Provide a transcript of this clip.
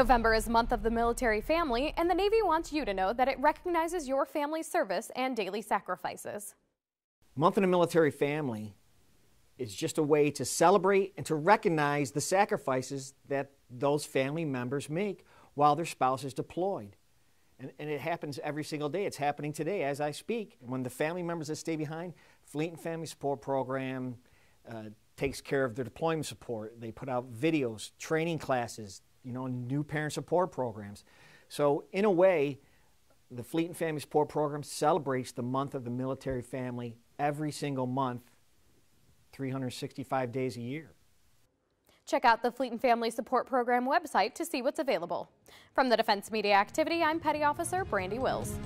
November is Month of the Military Family, and the Navy wants you to know that it recognizes your family's service and daily sacrifices. Month of the Military Family is just a way to celebrate and to recognize the sacrifices that those family members make while their spouse is deployed. And it happens every single day. It's happening today as I speak. When the family members that stay behind, Fleet and Family Support Program takes care of their deployment support. They put out videos, training classes, you know, new parent support programs. So in a way, the Fleet and Family Support Program celebrates the Month of the Military Family every single month, 365 days a year. Check out the Fleet and Family Support Program website to see what's available. From the Defense Media Activity, I'm Petty Officer Brandi Wills.